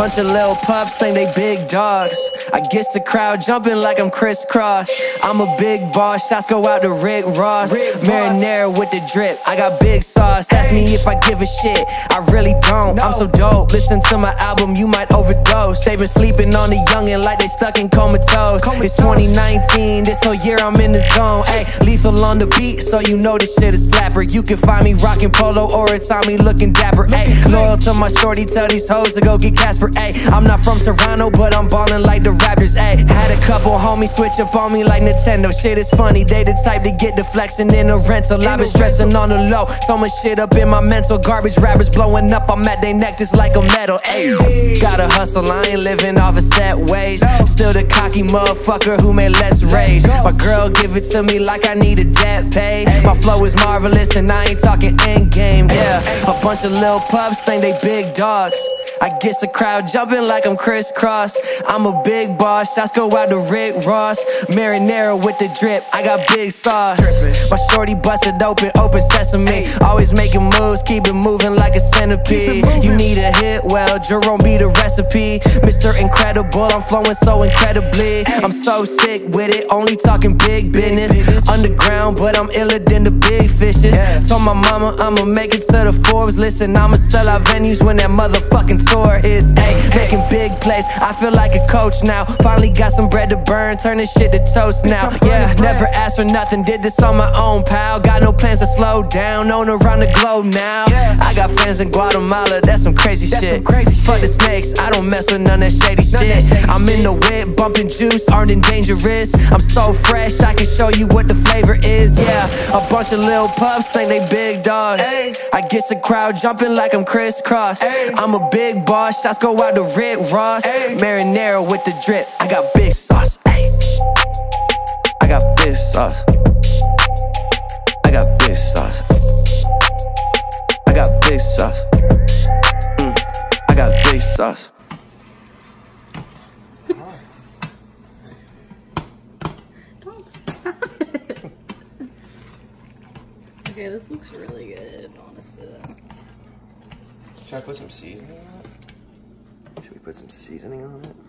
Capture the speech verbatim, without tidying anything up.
Bunch of little pups think they big dogs. I guess the crowd jumping like I'm Chris Cross. I'm a big boss, shots go out to Rick Ross. Marinara with the drip, I got big sauce. Ask me if I give a shit, I really don't. I'm so dope, listen to my album, you might overdose. They been sleeping on the youngin' like they stuck in comatose. It's twenty nineteen, this whole year I'm in the zone. Ay, lethal on the beat, so you know this shit is slapper. You can find me rockin' polo or a Tommy looking dapper. Ay, loyal to my shorty, tell these hoes to go get Casper. Ay, I'm not from Toronto, but I'm ballin' like the Raptors. Ay, had a couple homies switch up on me like Nintendo. Shit is funny, they the type to get deflexin' in a rental. I been stressin' on the low, so much shit up in my mental. Garbage rappers blowin' up, I'm at they neck just like a metal. Ay, gotta hustle, I ain't livin' off of set ways. Still the cocky motherfucker who made less rage. My girl give it to me like I need a debt pay. My flow is marvelous and I ain't talking endgame. Yeah, a bunch of little pups think they big dogs. I guess the crowd jumping like I'm Chris Cross. I'm a big boss, shots go out to Rick Ross. Marinara with the drip, I got big sauce. My shorty busted open, open sesame. Always making moves, keep it moving like a centipede. You need a hit, well, Jerome be the recipe. Mister Incredible, I'm flowing so incredibly. I'm so sick with it, only talking big business. Underground, but I'm iller than the big fishes. Told my mama I'ma make it to the Forbes. Listen, I'ma sell out venues when that motherfucking tour is. Ayy, making big plays, I feel like a coach now. Finally got some bread to burn, turn this shit to toast now. Yeah, never asked for nothing, did this on my own, pal. Got no plans to slow down, on around the globe now. I got fans in Guatemala, that's some crazy shit. Fuck the snakes, I don't mess with none that shady shit. I'm in the whip, bumping Juice, armed and dangerous. I'm so fresh, I can show you what the flavor is. Yeah, a bunch of little pups think they big dogs. I guess the crowd jumping like I'm Chris Cross. I'm a big Big boss, shots go out to Rick Ross. Ay. Marinara with the drip, I got big sauce. Ay. I got big sauce. I got big sauce. I got big sauce. Mm. I got big sauce. Don't stop it. Okay, this looks really good, honestly though. Should I put some seasoning on it? Should we put some seasoning on it?